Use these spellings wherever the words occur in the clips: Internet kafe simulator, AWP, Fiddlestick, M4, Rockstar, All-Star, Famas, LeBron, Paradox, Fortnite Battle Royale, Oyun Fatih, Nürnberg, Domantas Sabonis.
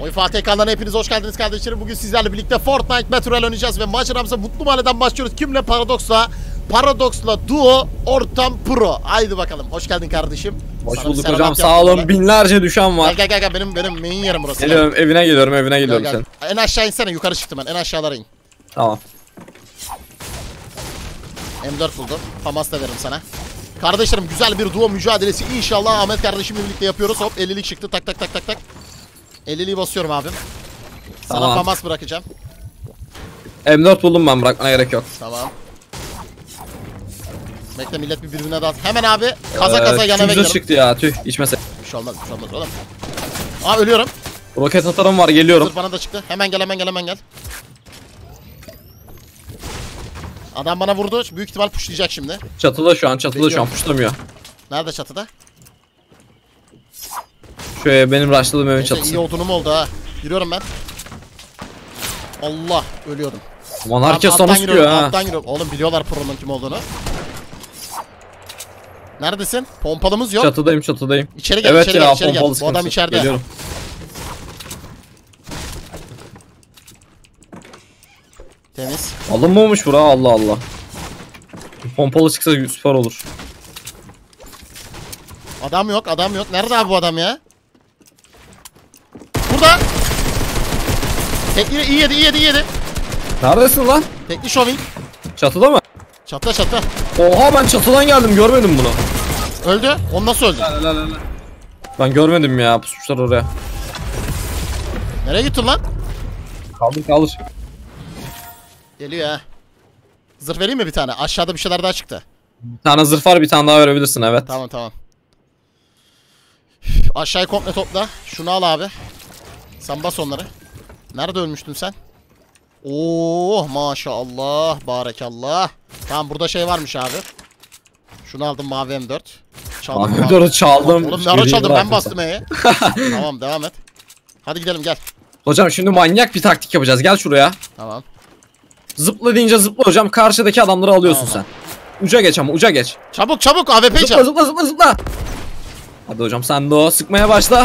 Oyun Fatih Ekran'dan hepiniz hoş geldiniz kardeşlerim. Bugün sizlerle birlikte Fortnite Battle Royale oynayacağız ve maceramıza mutlu mahalleden başlıyoruz. Kimle? Paradox'la. Paradox'la duo, ortam pro. Haydi bakalım. Hoş geldin kardeşim. Hoş bulduk hocam. Sağ olun. Binlerce düşen var. Gel gel gel. Benim main yerim burası. Geliyorum. Evine geliyorum gel, gel. Sen. En aşağı insene. Yukarı çıktım ben. En aşağılara in. Tamam. M4 buldum. Famas da veririm sana. Kardeşlerim güzel bir duo mücadelesi. İnşallah Ahmet kardeşimle birlikte yapıyoruz. Hop 50'lik çıktı. Tak tak tak tak tak. 50'liği basıyorum abim. Sana tamam. Famas bırakacağım. M4 buldum ben. Bırakmana gerek yok. Tamam. Bekle millet birbirine dağıt. Hemen abi kaza yana ve gidelim. Çıktı ya tüh içmese. Bir şey olmaz bir şey olmaz oğlum. Aa ölüyorum. Roket atarım var geliyorum. Dur, bana da çıktı. Hemen gel. Adam bana vurdu. Büyük ihtimal pushlayacak şimdi. Çatıda şu an pushlamıyor. Nerede çatıda? Şöyle benim rushladığım evin çatısı. İyi odunum oldu ha. Giriyorum ben. Allah ölüyordum. Aman herkes sana sıkıyor ha. Alttan giriyorum. Oğlum biliyorlar pro'nun kim olduğunu. Neredesin? Pompalımız yok. Çatıdayım. İçeri gel, evet içeri gel. Bu adam içeride. Geliyorum. Temiz. Alınmamış bura Allah Allah. Pompalı çıksa süper olur. Adam yok. Nerede abi bu adam ya? Burada. Tekli iyi yedi. Neredesin lan? Tekli şoving. Çatıda mı? Çatla. Oha ben çatıdan geldim görmedim bunu. Öldü. O nasıl öldü? La. Ben görmedim ya pusmuşlar oraya. Nereye gittin lan? Kaldır. Geliyor ha. Zırh vereyim mi bir tane? Aşağıda bir şeyler daha çıktı. Bir tane zırh var bir tane daha verebilirsin evet. Tamam. Aşağıyı komple topla. Şunu al abi. Sen bas onları. Nerede ölmüştün sen? Oh maşallah. Barekallah. Tamam burada şey varmış abi. Şunu aldım mavi M4. Çaldım. Oğlum ne ara çaldım ben bastım E'ye. Tamam devam et. Hadi gidelim gel. Hocam şimdi manyak bir taktik yapacağız gel şuraya. Tamam. Zıpla deyince zıpla hocam karşıdaki adamları alıyorsun tamam. Sen. Uca geç. Çabuk AWP çabuk. Zıpla. Hadi hocam sen de o sıkmaya başla.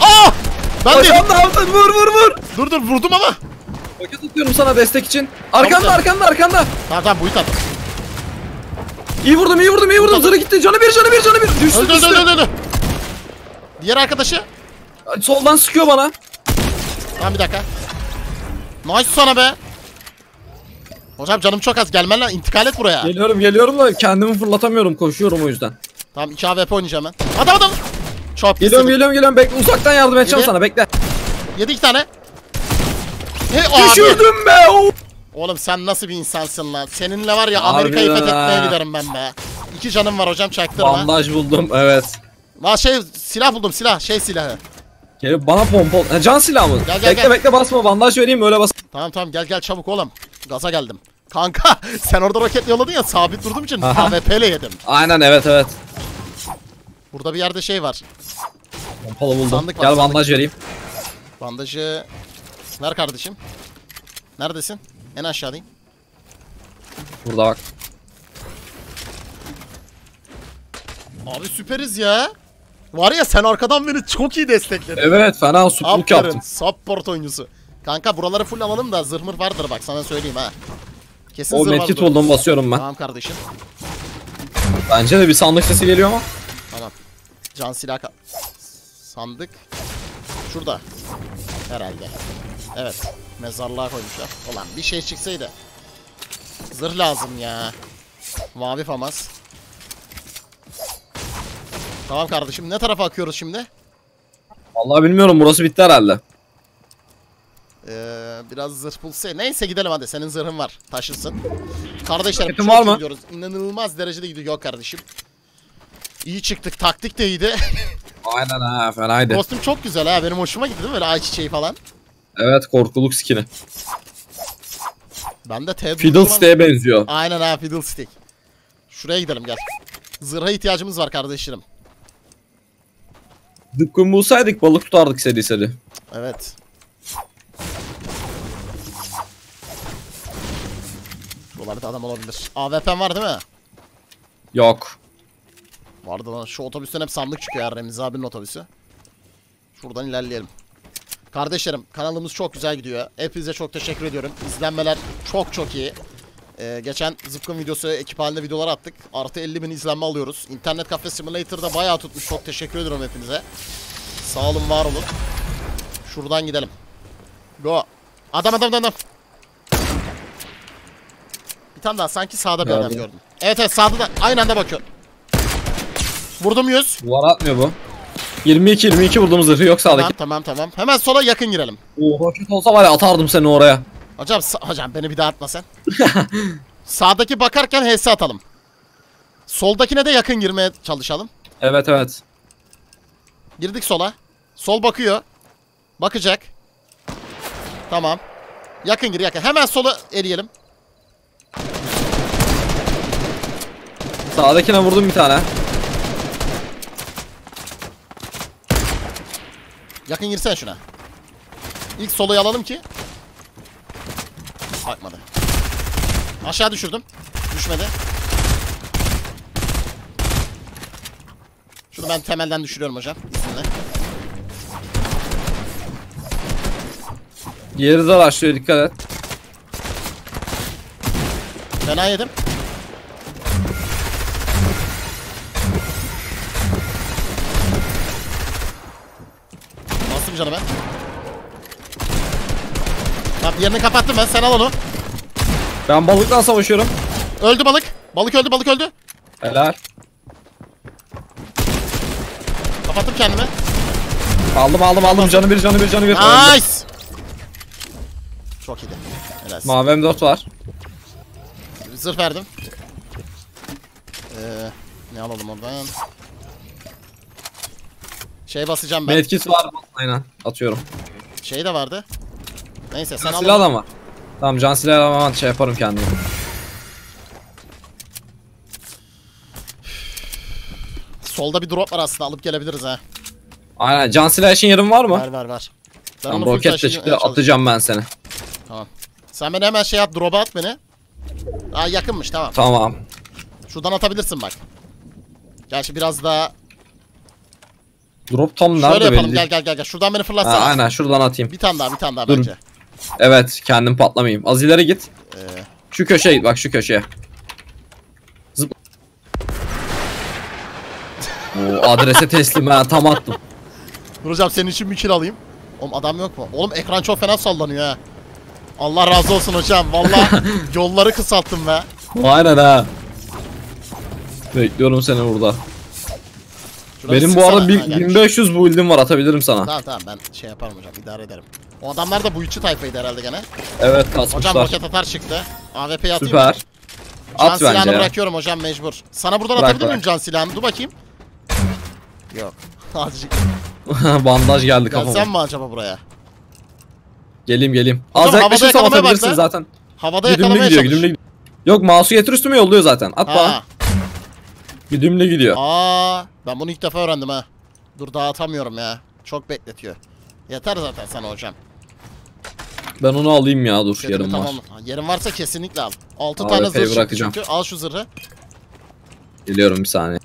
Aaa. Ben de yaptım vur. Dur vurdum ama. Roket atıyorum sana destek için. Arkanda. Tamam bu it at. İyi vurdum. Zırı gitti. Canı bir. Düştü. Öldü. Diğer arkadaşı. Soldan sıkıyor bana. Tamam bir dakika. Nice sana be. Hocam canım çok az. Gelmen lan. İntikal et buraya. Geliyorum da kendimi fırlatamıyorum. Koşuyorum o yüzden. Tamam 2 AWP oynayacağım ben. Adam. Çok geliyorum. Bekle uzaktan yardım edeceğim sana. Bekle. 7 tane. Düşürdüm be o. Oğlum sen nasıl bir insansın lan? Seninle var ya Amerika'yı fethetmeye giderim ben be. 2 canım var hocam çaktırma. Bandaj buldum evet. Lan silah buldum. Gel bana pompa. Can silahı mı? Gel, bekle basma bandaj vereyim öyle bas. Tamam gel çabuk oğlum. Gaza geldim. Kanka sen orada roket yolladın ya sabit durduğum için AWP'yle yedim. Aynen evet. Burada bir yerde şey var. Pompalı buldum. Sandık gel bandaj sandık. Vereyim. Bandajı... Ver kardeşim. Neredesin? En aşağıdayım. Burada bak. Abi süperiz ya. Var ya sen arkadan beni çok iyi destekledin. Evet fena supluk yaptım. Support oyuncusu. Kanka buraları full alalım da zırhmır vardır bak sana söyleyeyim ha. Kesin zırh vardır. O medkit olduğumu basıyorum ben. Tamam kardeşim. Bence de bir sandık sesi geliyor ama. Tamam. Can silah sandık. Şurada. Herhalde. Evet. Mezarlığa koymuşlar. Ulan bir şey çıksaydı. Zırh lazım ya. Mavi famas. Tamam kardeşim. Ne tarafa akıyoruz şimdi? Vallahi bilmiyorum. Burası bitti herhalde. Biraz zırh bulsa. Neyse gidelim hadi. Senin zırhın var. Taşırsın. Kardeşlerim çok var mı? Gidiyoruz. İnanılmaz derecede gidiyor. Yok kardeşim. İyi çıktık. Taktik de iyiydi. Aynen ha. Fenaydı. Kostüm çok güzel ha. Benim hoşuma gitti değil mi? Böyle ayçiçeği falan. Evet korkuluk skin'i. Ben de Fiddlestick'e benziyor. Aynen ha Fiddlestick. Şuraya gidelim gel. Zırha ihtiyacımız var kardeşlerim. Dıkkın bulsaydık balık tutardık seri. Evet. Buralarda adam olabilir. AWP'm var değil mi? Yok. Vardı lan şu otobüsten hep sandık çıkıyor ya Remzi abinin otobüsü. Şuradan ilerleyelim. Kardeşlerim kanalımız çok güzel gidiyor. Hepinize çok teşekkür ediyorum. İzlenmeler çok iyi. Geçen zıpkın videosu ekip halinde videolar attık. Artı 50.000 izlenme alıyoruz. İnternet kafe simulator'da bayağı tutmuş. Çok teşekkür ediyorum hepinize. Sağ olun, var olun. Şuradan gidelim. Go. Adam. Bir tane daha sanki sağda bir adam gördüm. Evet sağda da aynı anda bakıyor. Vurdum 100. Duvar atmıyor bu. 22 bulduğumuz zırhı yok sağdaki. Tamam. Hemen sola yakın girelim. Oha, kötü olsa var ya atardım seni oraya. Hocam beni bir daha atma sen. Sağdaki bakarken HS atalım. Soldakine de yakın girmeye çalışalım. Evet. Girdik sola. Sol bakıyor. Bakacak. Tamam. Yakın gir yakın. Hemen solu eriyelim. Sağdakine vurdum bir tane. Yakın girsen şuna. İlk soluyu alalım ki. Bakmadı. Aşağı düşürdüm. Düşmedi. Şunu ben temelden düşürüyorum hocam. İzinle. Yeri zar açıyor, dikkat et. Fena yedim. Bastım canım ben. Tamam, yerini kapattım ben, sen al onu. Ben balıkla savaşıyorum. Öldü balık. Balık öldü. Helal. Kapattım kendimi. Aldım. Canı bir. Nice. Çok iyiydi. Mavi M4 var. Zırh verdim. Ne alalım oradan? Şey basacağım ben. Medkit var. Aynen. Atıyorum. Şey de vardı. Neyse sen al. Silah da var. Tamam, can silahı alamam. Şey yaparım kendim. Solda bir drop var aslında. Alıp gelebiliriz ha. Aynen. Can silahı için yerim var mı? Var. Tamam, roketle çıktı. Atacağım ben seni. Tamam. Sen beni hemen şey yap, drop'a at beni. Aa, yakınmış, tamam. Tamam. Şuradan atabilirsin bak. Gerçi biraz daha. Drop tam nerede belli. Şöyle yapalım, gel. Şuradan beni fırlatsana. Aynen şuradan atayım. Bir tane daha dur. Bence. Evet, kendim patlamayayım. Az ileri git. Şu köşeye git, bak şu köşeye. Zıpla. Oo, adrese teslim ha, tam attım. Duracağım, senin için bir kill alayım. Oğlum adam yok mu? Oğlum ekran çok fena sallanıyor ha. Allah razı olsun hocam. Vallahi yolları kısalttım be. Aynen ha. Bekliyorum seni burada. Şurası benim bu arada 1500 build'im var, atabilirim sana. Tamam ben şey yaparım hocam, idare ederim. O adamlar da bu içi tayfaydı herhalde gene. Evet kasmışlar. Hocam roket atar çıktı. AWP'yi atayım. Süper. At bence. Can silahını bırakıyorum hocam, mecbur. Sana buradan atabilir miyim can silahını? Dur bakayım. Yok. Azıcık. Bandaj geldi kafama. Sen mi acaba buraya? Geleyim. Az yaklaşırsam atabilirsin zaten. Havada yakalamaya çalışıyor. Yok, mouse'u getir üstüme yolluyor zaten. At bana. Güdümle gidiyor. Ben bunu ilk defa öğrendim ha. Dur, daha atamıyorum ya. Çok bekletiyor. Yeter zaten sana hocam. Ben onu alayım ya, dur. Yerim var. Yerim varsa kesinlikle al. 6 tane zırh çıktı çünkü. Al şu zırhı. Geliyorum, bir saniye.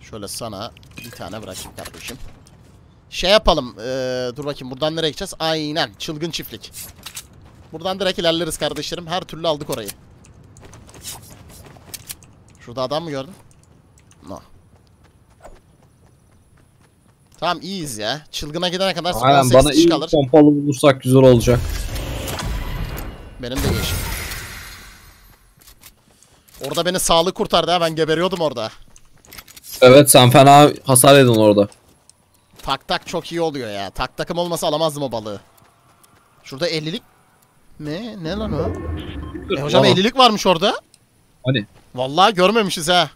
Şöyle sana bir tane bırakayım kardeşim. Şey yapalım, dur bakayım buradan nereye gideceğiz? Aynen, çılgın çiftlik. Buradan direkt ilerleriz kardeşlerim, her türlü aldık orayı. Şurada adam mı gördün? No. Tamam, iyiyiz ya. Çılgına gidene kadar aynen, bana iyi kalır. Pompalı bulursak güzel olacak. Benim de yeşil. Orada beni sağlık kurtardı ha, ben geberiyordum orada. Evet, sen fena hasar edin orada. Tak çok iyi oluyor ya. Takım olmasa alamazdım o balığı. Şurada 50'lik. Ne lan o? Hocam 50'lik varmış orada. Hani? Vallahi görmemişiz ha.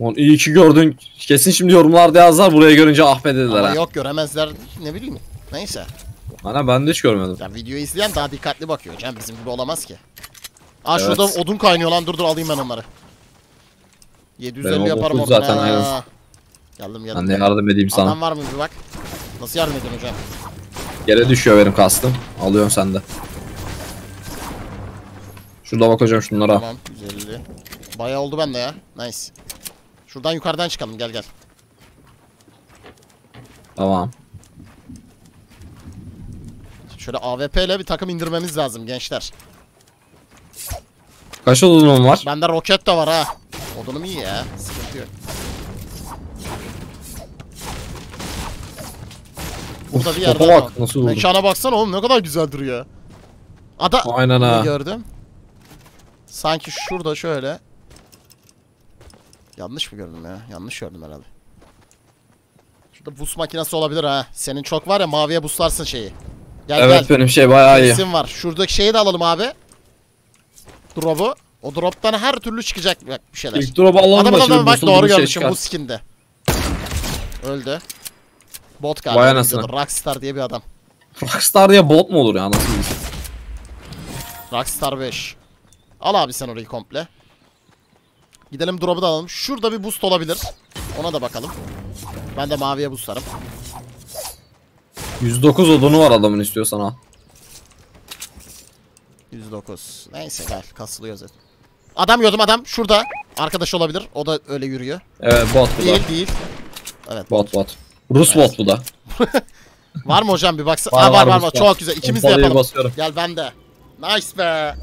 Lan iyi ki gördün. Kesin şimdi yorumlarda yazlar, buraya görünce ah be dediler. Ama ha. Yok, göremezler, ne bileyim. Neyse. Ana, ben de hiç görmedim. Ya videoyu izleyen daha dikkatli bakıyor hocam. Bizim gibi olamaz ki. Aa evet. Şurada odun kaynıyor lan. Dur alayım ben onları. 750 yaparım oradan zaten, aynen. Geldim. Ben de yardım edeyim sana. Adam var mı bir bak. Nasıl yardım edeyim hocam? Yere düşüyor benim kastım. Alıyorum sende. Şurada bak hocam şunlara. Tamam, 150. Bayağı oldu bende ya. Nice. Şuradan yukarıdan çıkalım, gel. Tamam. Şöyle AWP ile bir takım indirmemiz lazım gençler. Kaç odunum var? Bende roket de var ha. Odunum iyi ya. Sıkıntı yok. Burada bir yerde bak, nasıl vurdu. Mekana baksana oğlum, ne kadar güzel duruyor. Ada. Aynen ha. Gördüm. Sanki şurada şöyle. Yanlış mı gördüm ya? Yanlış gördüm herhalde. Şurada bus makinesi olabilir ha. Senin çok var ya, maviye buslarsın şeyi. Gel, evet gel. Benim şey bayağı iyi. Kesin var. Şuradaki şeyi de alalım abi. Drop'u. O drop'tan her türlü çıkacak bir şeyler. İlk drop'u alalım da bak, doğru görmüşüm bu skinde. Öldü. Bot galiba. Rockstar diye bir adam. Rockstar diye bot mu olur ya? Nasıl bir şey? Rockstar 5. Al abi sen orayı komple. Gidelim drop'u da alalım. Şurada bir boost olabilir. Ona da bakalım. Ben de maviye boostlarım. 109 odunu var adamın, istiyorsan ha. 109. Neyse gel, kasılıyor zaten. Adam gördüm, adam şurada. Arkadaş olabilir. O da öyle yürüyor. Evet bot bu da. Değil. Evet bot. Rus evet. Bot bu da. Var mı hocam bir baksana? Var. Çok güzel. İkimiz de yapalım. Basıyorum. Gel ben de. Nice be.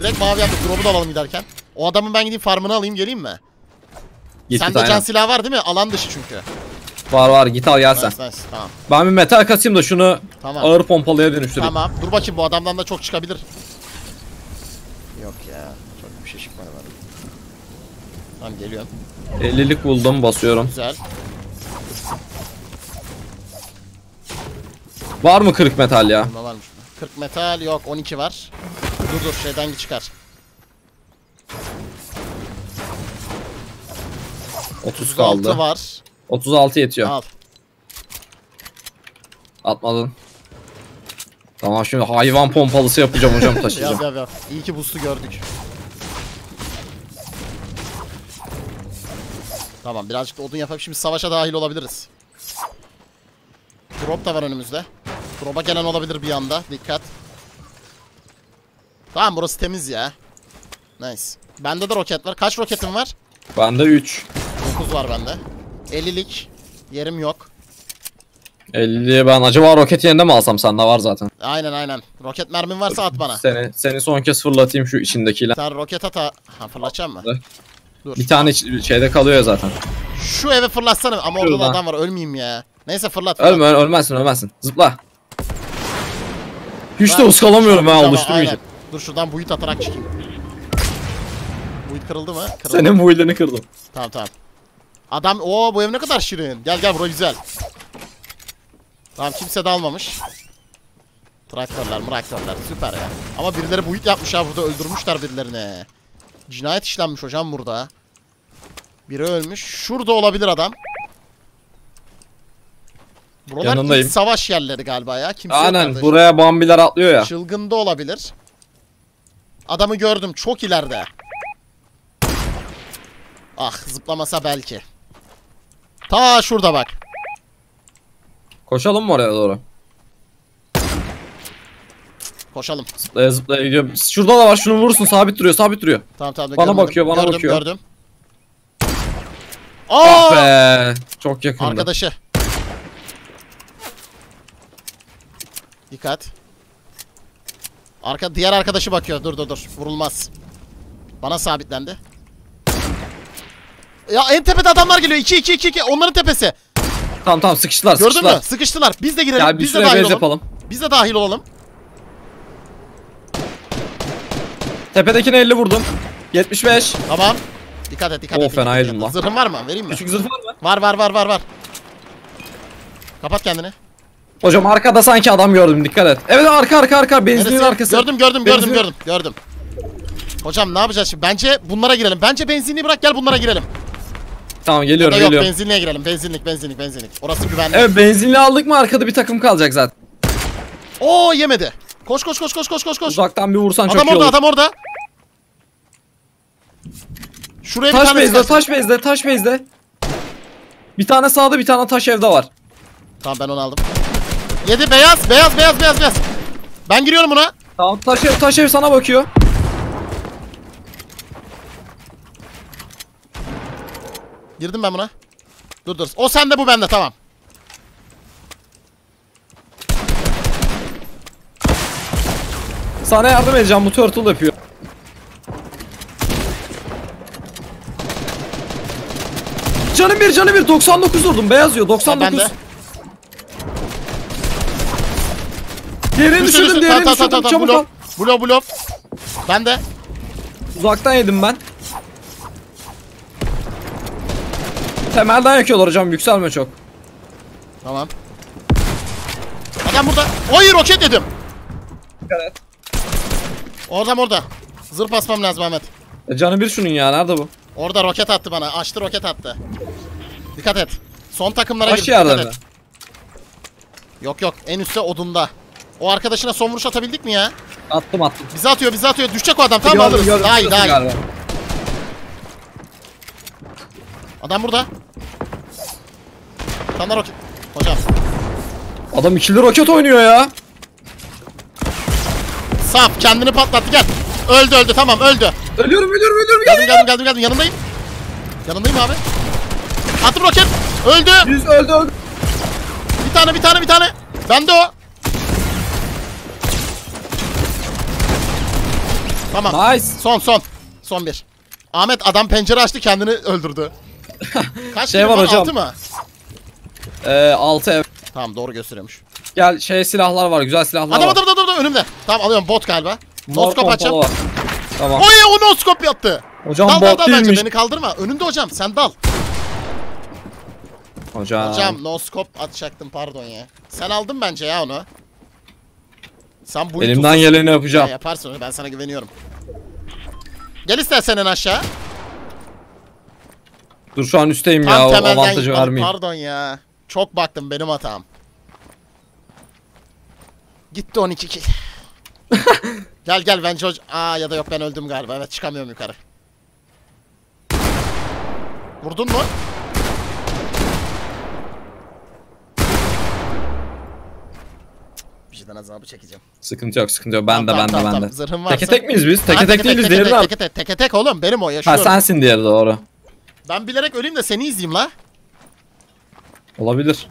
Direkt mavi yaptık. Drop'u da alalım giderken. O adamın ben gideyim farmını alayım, geleyim mi? Sende can silahı var değil mi? Alan dışı çünkü. Var git al gel sen. Nice. Tamam. Ben bir metal kasayım da şunu ağır pompalıya dönüştüreyim. Tamam dur bakayım, bu adamdan da çok çıkabilir. Yok ya, çok bir şey çıkmadı bana. Tamam geliyorum. 50'lik buldum, basıyorum. Güzel. Var mı 40 metal ya? Varmış. 40 metal yok, 12 var. Dur şeyden çıkar. 30 kaldı. Var. 36 yetiyor. Al. Atmadın. Tamam şimdi hayvan pompalısı yapacağım hocam, taşıyacağım. Yap. İyi ki boost'u gördük. Tamam birazcık da odun yapıp şimdi savaşa dahil olabiliriz. Drop da var önümüzde. Drop'a gelen olabilir bir anda. Dikkat. Tamam burası temiz ya. Nice. Bende de roket var. Kaç roketim var? Bende 3. 9 var bende. 50'lik yerim yok. 50 ben acaba roket yerinde mi alsam, sende var zaten. Aynen. Roket mermin varsa at bana. Seni son kez fırlatayım şu içindekiyle. Sen roket at ha fırlatacağım mı? Dur. Bir tane şeyde kalıyor zaten. Şu eve fırlatsana ama orada da adam var, ölmeyeyim ya. Neyse fırlat. Ölmezsin. Zıpla. Hiç de uskalamıyorum ha, oluştum iyice. Dur şuradan buit atarak çıkayım. Buit kırıldı mı? Kırıldı. Senin buitlerini kırdım. Tamam. Adam bu ev ne kadar şirin. Gel bura güzel. Tamam kimse de almamış. Traktörler süper ya. Ama birileri buit yapmış ha, burada öldürmüşler birilerini. Cinayet işlenmiş hocam burada. Biri ölmüş. Şurada olabilir adam. Buralar ilk savaş yerleri galiba ya. Kimse aynen buraya bambiler atlıyor ya. Çılgın da olabilir. Adamı gördüm çok ileride. Ah zıplamasa belki. Ta şurada bak. Koşalım mı oraya doğru? Koşalım. Zıplaya gidiyorum. Şurada da var, şunu vurursun, sabit duruyor. Tamam. Bana bakıyor. Gördüm. Ah be. Çok yakında. Arkadaşı. Dikkat. Diğer arkadaşı bakıyor. Dur. Vurulmaz. Bana sabitlendi. Ya en tepede adamlar geliyor. 2. Onların tepesi. Tamam sıkıştılar. Gördün mü? Sıkıştılar. Biz de girelim. Biz de dahil olalım. Tepedekine 50 vurdum. 75. Tamam. Dikkat et. Fena yedim lan. Zırhın var mı? Vereyim mi? Küçük zırh var mı? Var. Kapat kendini. Hocam arkada sanki adam gördüm, dikkat et. Evet arka benzinin arkası. Gördüm. Hocam ne yapacağız şimdi? Bence bunlara girelim. Bence benzinliği bırak, gel bunlara girelim. Tamam geliyorum. Yok benzinliğe girelim. Benzinlik. Orası güvenli. Evet benzinliği aldık mı arkada bir takım kalacak zaten. Yemedi. Koş. Uzaktan bir vursan çok iyi olur. Adam orada. Şuraya taş bir tane taş bezde. Bir tane sağda, bir tane taş evde var. Tamam ben onu aldım. Yedi beyaz. Ben giriyorum buna. Tamam taş ev sana bakıyor. Girdim ben buna. Dur. O sende, bu bende, tamam. Sana yardım edeceğim, bu turtle yapıyor. Canım bir, canım bir. 99 vurdum, beyaz diyor. 99. Diğerini düşürdüm, diğerini düşürdüm. Çabuk al. Blok blok. Ben de. Uzaktan yedim ben. Temelden yakıyorlar hocam, yükselme çok. Tamam. Adam burada. Hayır, roket yedim. Evet. Oradan orada. Zırh basmam lazım Ahmet. Canı bir şunun ya, nerede bu? Orada roket attı bana. Açtı, roket attı. Dikkat et. Son takımlara gir. Dikkat et. Yok yok, en üstte odunda. O arkadaşına son vuruş atabildik mi ya? Attım attım. Bizi atıyor, bizi atıyor. Düşecek o adam, tamam mı? Alırız. Daha iyi, daha iyi. Adam burada. Sana roket. Hocam. Adam ikili roket oynuyor ya. Saf kendini patlattı, gel. Öldü öldü, tamam öldü. Ölüyorum. Geldim. Yanındayım. Yanındayım abi. Attım roket. Öldü. Yüz öldü. Bir tane. Bende o. Tamam. Nice. Son bir. Ahmet adam pencere açtı, kendini öldürdü. Kaç şey var hocam? 6 mı? 6 ev. Tamam, doğru gösteriyormuş. Gel silahlar var, güzel silahlar. Adam önümde. Tamam alıyorum, bot galiba. Noskop açacağım. Tamam. Oy, o noskop yaptı. Hocam dal bence, beni kaldırma. Önümde hocam, sen dal. Hocam noskop atacaktım, pardon ya. Sen aldın bence ya onu. Sen bu elimden geleni yapacağım. Yaparsın, ben sana güveniyorum. Gel istersen en aşağı. Dur şu an üstteyim ya, o avantajı vermeyeyim. Pardon ya. Çok baktım, benim hatam. Gitti 12 kill. gel bence hocam. Aa ya da yok, ben öldüm galiba. Evet, çıkamıyorum yukarı. Vurdun mu? Bir şeyden azabı çekeceğim. Sıkıntı yok. Ben de. Zırhım varsa... Teke tek miyiz biz? Teke tek değiliz, diğeri de. Teke tek oğlum, benim o yaşıyorum. Ha sensin diğeri, doğru. Ben bilerek öleyim de seni izleyeyim la. Olabilir.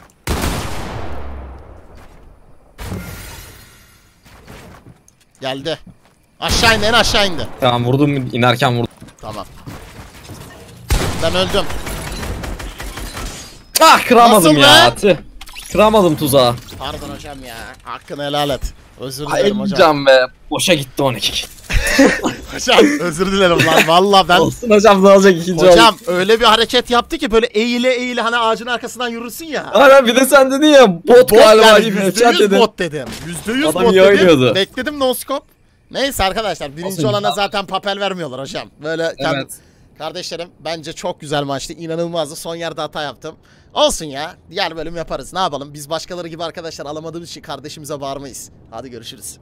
Geldi. Aşağı indi, en aşağı indi. Tamam vurdum, inerken vurdum. Tamam. Ben öldüm. Ah, kıramadım ya. Kıramadım tuzağı. Pardon hocam ya. Hakkını helal et. Özür dilerim hocam. Hocam be. Boşa gitti 12. Hocam özür dilerim lan, valla ben... Olsun hocam, ne olacak, ikinci hocam oldu. Öyle bir hareket yaptı ki böyle eğile hani ağacın arkasından yürürsün ya. Aynen, bir de sen dedin ya bot galiba. Yani %100 bot dedim. %100 bot dedim. Bekledim no scope. Neyse arkadaşlar, birinci olana zaten papel vermiyorlar hocam. Böyle evet. Kardeşlerim bence çok güzel maçtı, inanılmazdı. Son yerde hata yaptım. Olsun ya, diğer bölüm yaparız, ne yapalım. Biz başkaları gibi arkadaşlar alamadığımız için kardeşimize bağırmayız. Hadi görüşürüz.